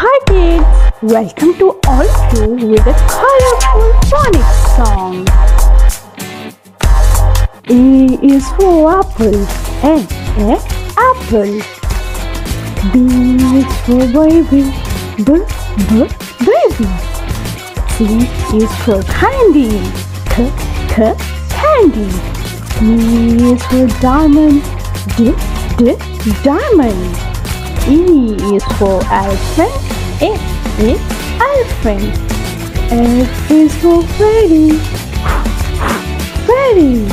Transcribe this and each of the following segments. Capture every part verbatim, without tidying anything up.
hearted! Welcome to all of you with a colorful phonics song. A is for apple, A, A, apple. B is for baby, B, B, baby. C is for candy, C, C, candy. D is for diamond, D, D, diamond. E is for elephant, E, E, elephant. F is for fairy, fairy.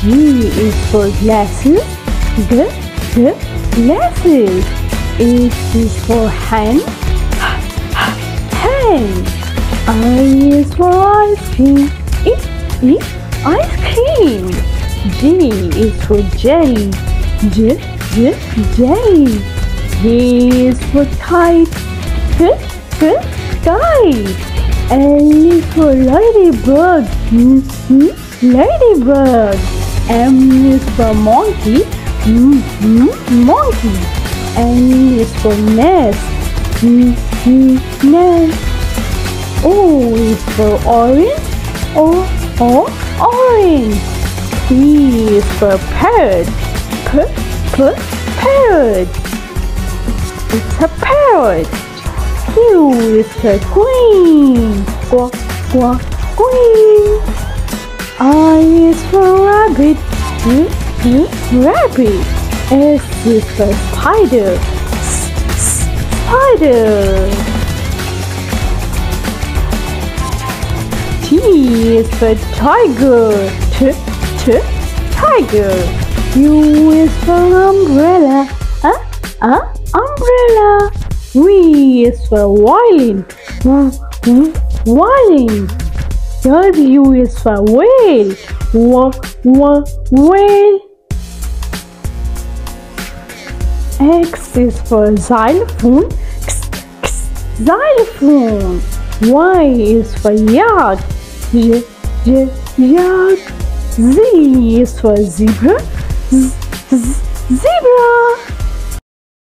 G is for glasses, G, G, glasses. H is for hand, hand. I is for ice cream, E, E, ice cream. J is for jelly, J, J, jelly. J is for kite, K, K, kite. L is for ladybird, M, M, ladybird. M is for monkey, M, M, monkey. N is for nest, N, N, nest. O is for orange, O, O, orange. P is for parrot, P, P, parrot. It's a parrot. Q is for queen, Quack, quack, queen. I is for rabbit, mm, mm, rabbit. S is for spider, S, S, spider. T is for tiger, T, T, tiger. U is for umbrella, uh, uh, umbrella. V is for violin, mm, mm, violin. W is for whale, W, W, whale. X is for xylophone, X, X, xylophone. Y is for yak, Y, Y, yak. Z is for zebra, Z, Z, zebra.